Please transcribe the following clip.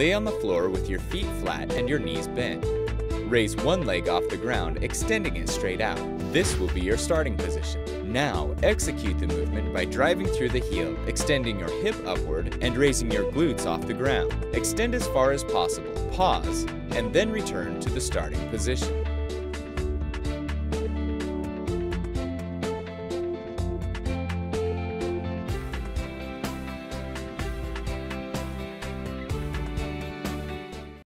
Lay on the floor with your feet flat and your knees bent. Raise one leg off the ground, extending it straight out. This will be your starting position. Now, execute the movement by driving through the heel, extending your hip upward and raising your glutes off the ground. Extend as far as possible, pause, and then return to the starting position.